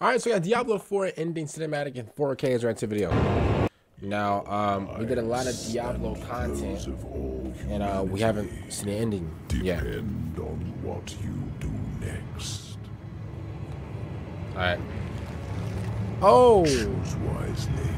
All right, so we got Diablo 4 ending cinematic in 4K as our next video. Now, we did a lot of Diablo content, and we haven't seen the ending yet. Depend on what you do next. All right. Oh. Choose wisely.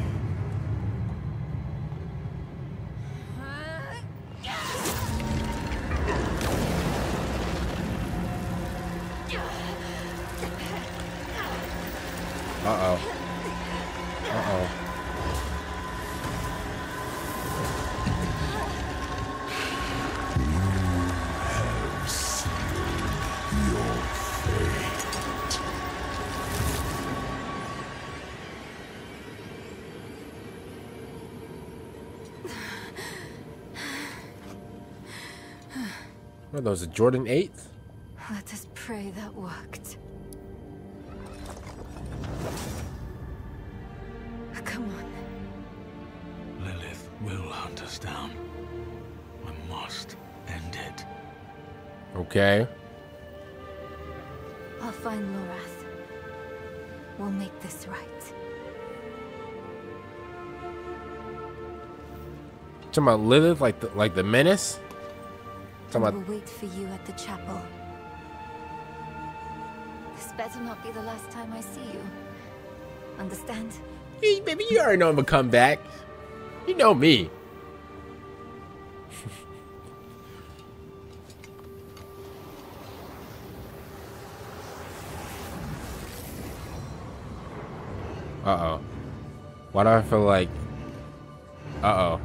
What are those, a Jordan 8? Let us pray that worked. Come on. Lilith will hunt us down. We must end it. Okay. I'll find Lorath. We'll make this right. Talking about Lilith, like the menace? We'll wait for you at the chapel. This better not be the last time I see you. Understand? Hey, baby, you already know I'm gonna come back. You know me. Uh oh. Why do I feel like? Uh oh.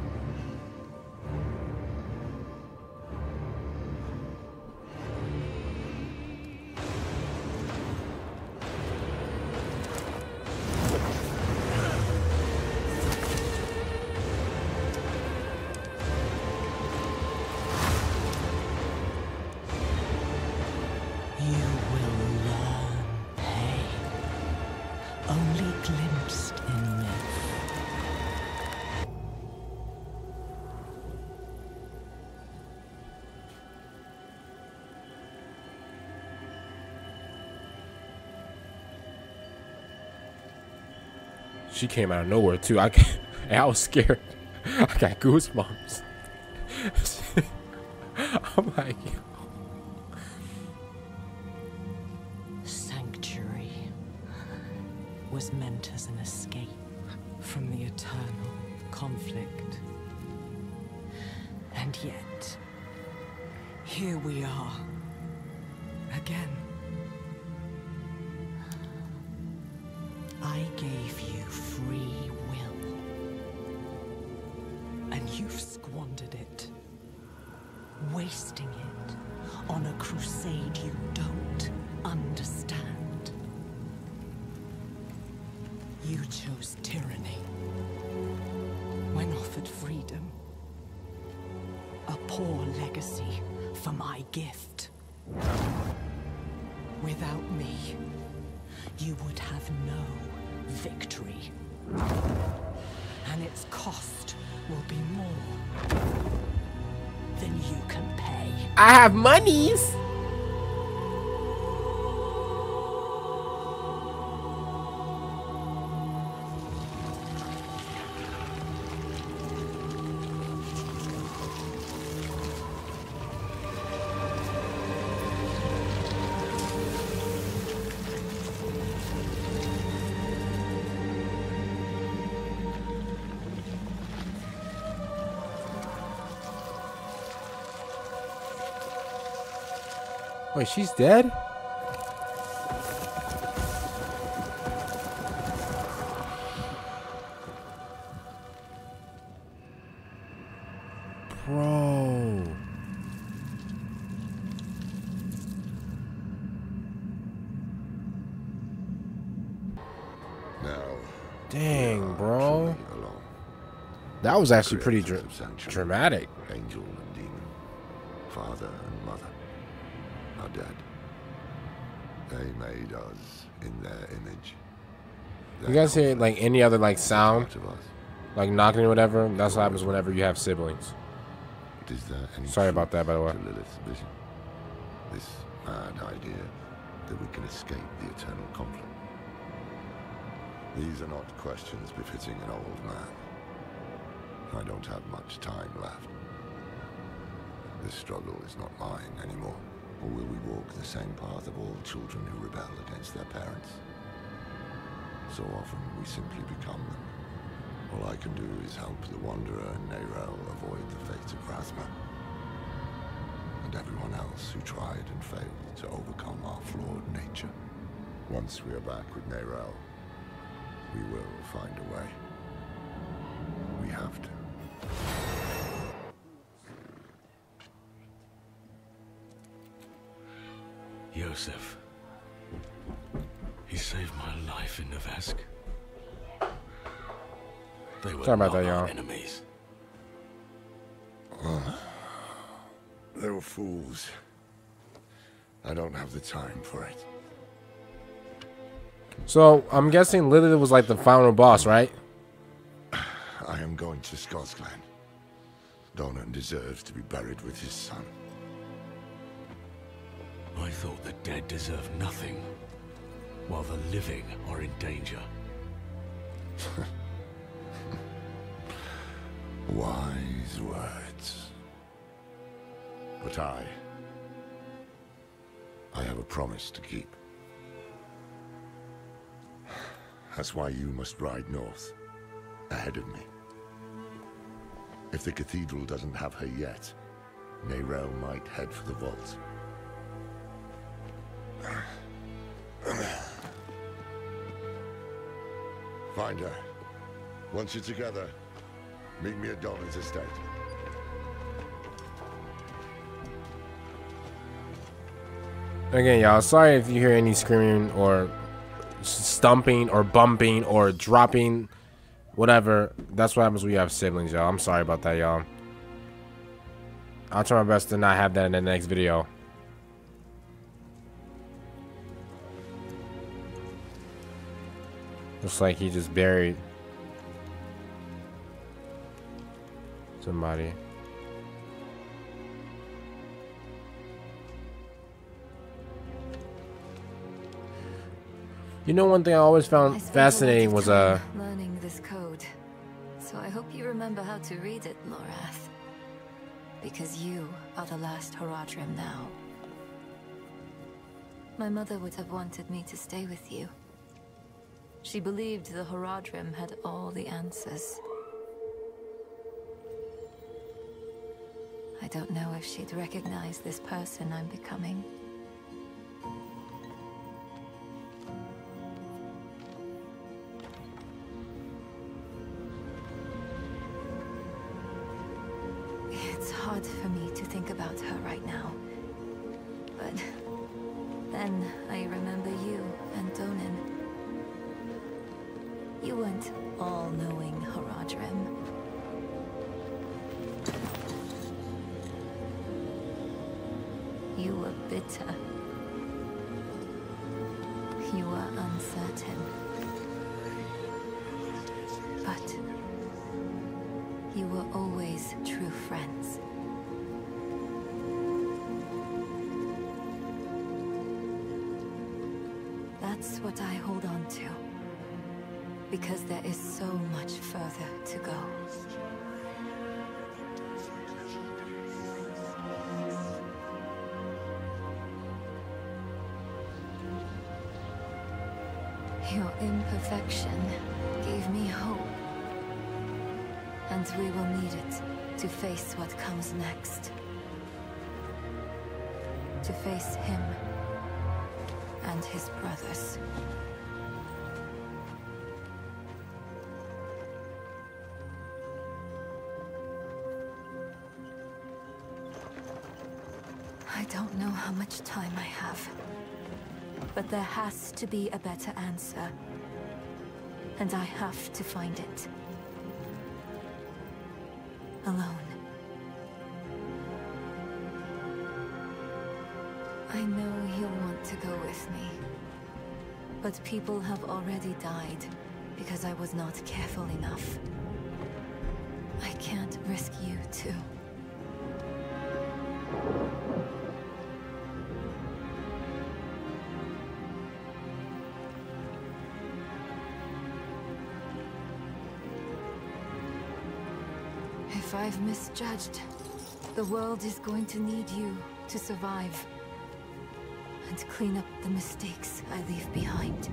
She came out of nowhere too. I was scared. I got goosebumps. I'm like, sanctuary was meant as an escape from the eternal conflict, and yet here we are again. I gave you free will, and you've squandered it, wasting it on a crusade you don't understand. You chose tyranny when offered freedom, a poor legacy for my gift. Without me, you would have no victory, and its cost will be more than you can pay. I have monies. Wait, she's dead? Bro. Now, dang, bro. That was actually pretty dramatic. Angel and demon, father and mother. Our dad. They made us in their image. You guys hear like any other like sound, like knocking or whatever? That's what happens whenever you have siblings. Is there any Sorry about that, by the way. Lilith's vision? This mad idea that we can escape the eternal conflict. These are not questions befitting an old man. I don't have much time left. This struggle is not mine anymore. Or will we walk the same path of all children who rebel against their parents? So often we simply become them. All I can do is help the Wanderer Neyrelle avoid the fate of Rathma. And everyone else who tried and failed to overcome our flawed nature. Once we are back with Neyrelle, we will find a way. We have to. Yosef. He saved my life in Nevesk. They were not our enemies. They were fools. I don't have the time for it. So, I'm guessing Lilith was like the final boss, right? I am going to Scotland. Donan deserves to be buried with his son. I thought the dead deserved nothing, while the living are in danger. Wise words. But I have a promise to keep. That's why you must ride north, ahead of me. If the cathedral doesn't have her yet, Neyrelle might head for the vault. Find her. Once you're together, meet me at Donan's estate. Again, y'all, sorry if you hear any screaming or stomping or bumping or dropping, whatever. That's what happens when you have siblings, y'all. I'm sorry about that, y'all. I'll try my best to not have that in the next video. Looks like he just buried somebody. You know, one thing I always found fascinating was learning this code. So I hope you remember how to read it, Lorath. Because you are the last Horadrim now. My mother would have wanted me to stay with you. She believed the Horadrim had all the answers. I don't know if she'd recognize this person I'm becoming. It's hard for me to think about her right now. But then I remember you and Donan. You weren't all-knowing, Horadrim. You were bitter. You were uncertain. But you were always true friends. That's what I hold on to. Because there is so much further to go. Your imperfection gave me hope. And we will need it to face what comes next. To face him and his brothers. I don't know how much time I have, but there has to be a better answer, and I have to find it. Alone. I know he'll want to go with me, but people have already died because I was not careful enough. I can't risk you too. If I've misjudged, the world is going to need you to survive and clean up the mistakes I leave behind.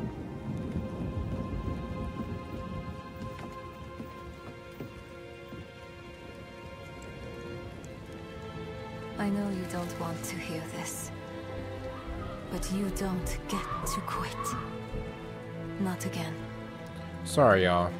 I know you don't want to hear this, but you don't get to quit. Not again. Sorry, y'all.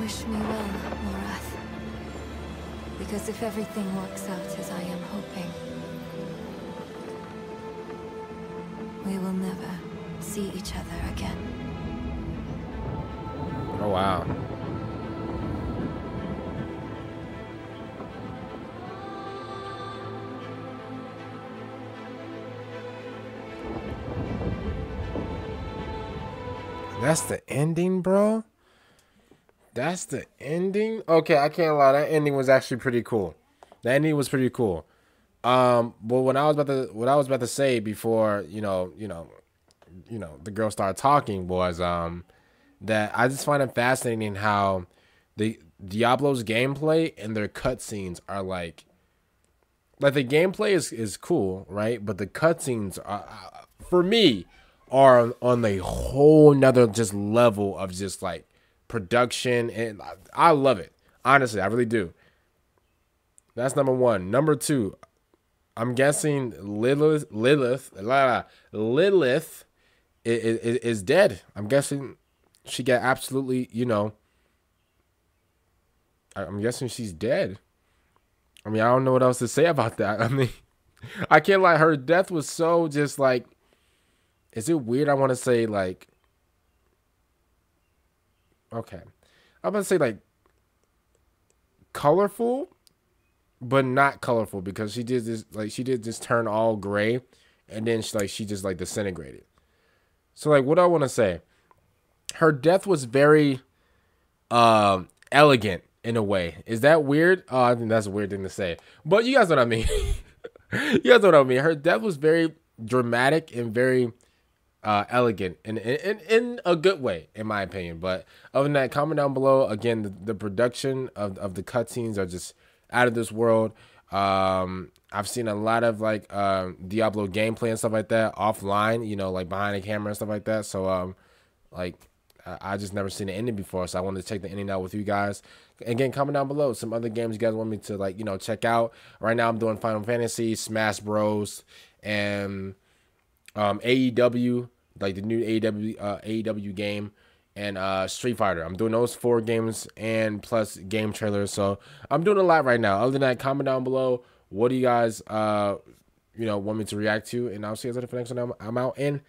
Wish me well, Lorath. Because if everything works out as I am hoping, we will never see each other again. Oh, wow. That's the ending, bro? That's the ending? Okay, I can't lie. That ending was actually pretty cool. That ending was pretty cool. But what I was about to say before, the girl started talking was that I just find it fascinating how the Diablo's gameplay and their cutscenes are like the gameplay is cool, right? But the cutscenes are, for me, are on a whole nother just level of just like production, and I love it. Honestly, I really do. That's number one. Number two, I'm guessing Lilith is dead. I'm guessing she got absolutely, I'm guessing she's dead. I mean, I don't know what else to say about that. I mean, I can't lie. Her death was so just like, is it weird? I want to say like, okay, I'm gonna say like colorful, but not colorful, because she did this turn all gray, and then she just disintegrated. So like, what I want to say, her death was very elegant in a way. Is that weird? I think that's a weird thing to say, but you guys know what I mean. You guys know what I mean. Her death was very dramatic and very elegant in a good way, in my opinion. But other than that, comment down below. Again, the production of the cutscenes are just out of this world. I've seen a lot of like Diablo gameplay and stuff like that offline, like behind the camera and stuff like that. So like I just never seen the ending before, so I wanted to check the ending out with you guys. Again, comment down below some other games you guys want me to check out. Right now I'm doing Final Fantasy, Smash Bros, and AEW, like the new AEW game, and Street Fighter. I'm doing those 4 games and plus game trailers, so I'm doing a lot right now. Other than that, comment down below, what do you guys want me to react to, and I'll see you guys later for the next one. I'm out, and